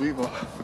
We will.